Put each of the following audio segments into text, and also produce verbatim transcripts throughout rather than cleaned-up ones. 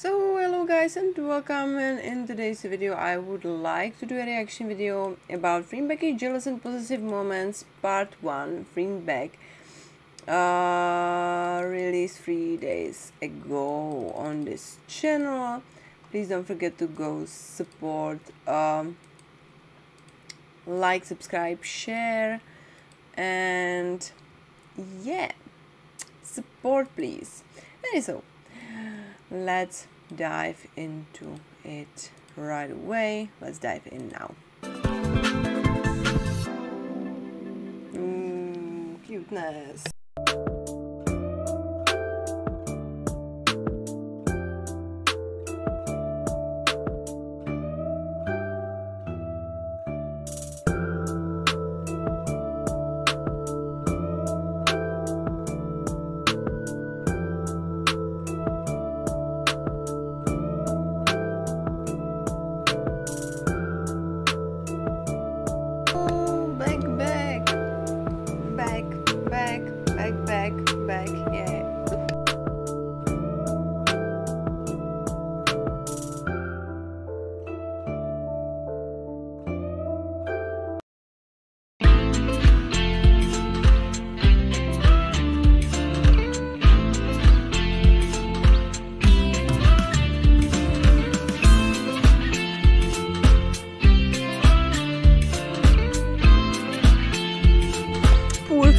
So hello guys and welcome, and in today's video I would like to do a reaction video about Freen Becky's Jealous and Possessive Moments Part one. Freen Beck uh, released three days ago on this channel. Please don't forget to go support, um, like, subscribe, share, and yeah, support please. And so let's dive into it right away. Let's dive in now. Mm, cuteness.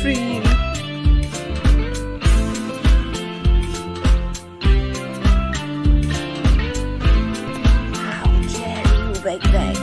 Freen. How dare you, Big Big?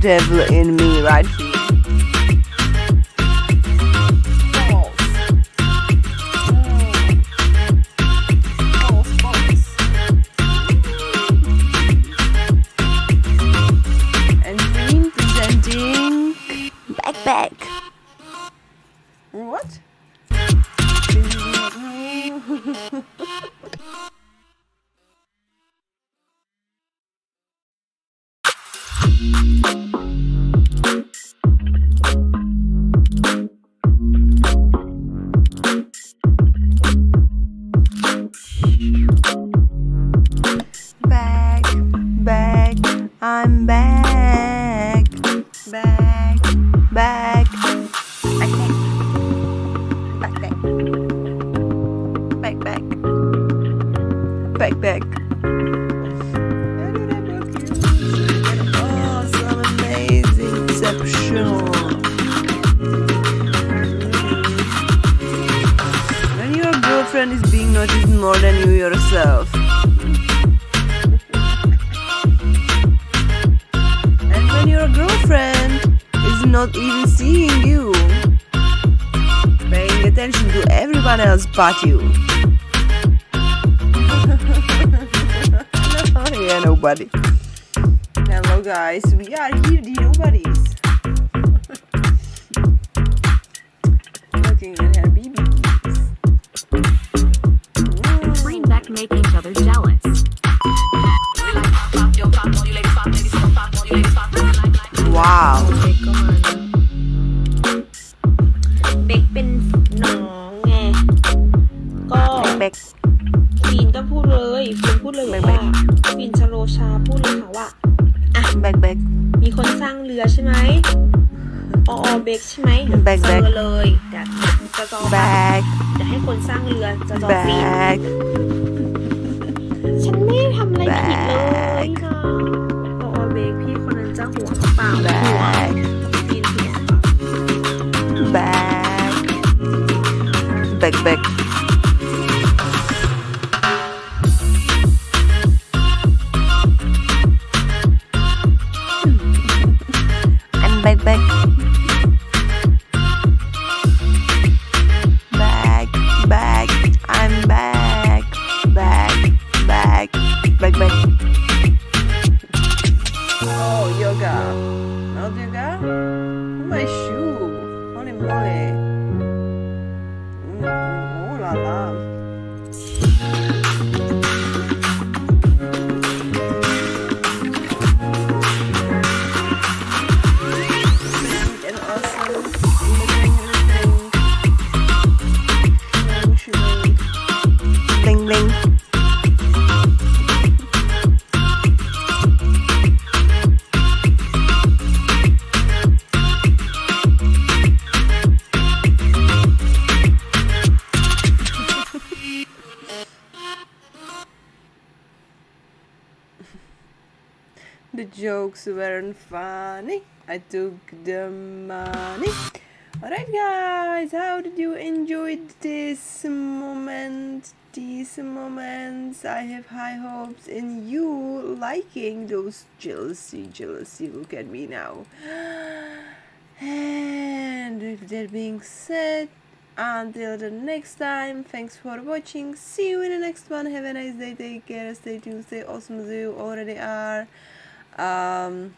Devil in me, right? And Freen presenting Back Back. What? Back, back, I'm back, back, back, back, back, back, back, back, back, back. How did I book you? An awesome, amazing, exceptional. When your girlfriend is being noticed more than you yourself. Girlfriend is not even seeing you, paying attention to everyone else but you. No, yeah, nobody. Hello guys, we are here, the nobodies. Looking at her baby kids. Freen back make each other jealous. Wow. Backเป็นน้องไงก็ฟีนก็พูดเลยฟีนพูดเลยว่าฟีนชโลชาพูดเลยค่ะว่าอ่ะแบกแบกมีคนสร้างเรือใช่ไหมอ๋อเบกใช่ไหมแบกแบกเลยจะจองแบกจะให้คนสร้างเรือจะจองฟีนฉันไม่ทำอะไรผิดเลยค่ะอ๋อเบกพี่คนนั้นจะหัวBack, back, back, back. And back, back, back, back. I'm back, back, back, back, back. Oh, yoga. Not yoga? Oh, my shoe. Holy moly. Oh la la. And also, bling, bling, bling. Bling, bling. The jokes weren't funny. I took the money. Alright guys, how did you enjoy this moment? These moments, I have high hopes in you liking those jealousy, jealousy, look at me now. And with that being said, until the next time, thanks for watching. See you in the next one. Have a nice day. Take care. Stay tuned. Stay awesome as you already are. Um,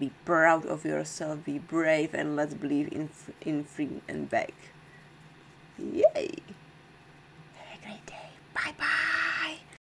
be proud of yourself. Be brave, and let's believe in in Freen and back. Yay!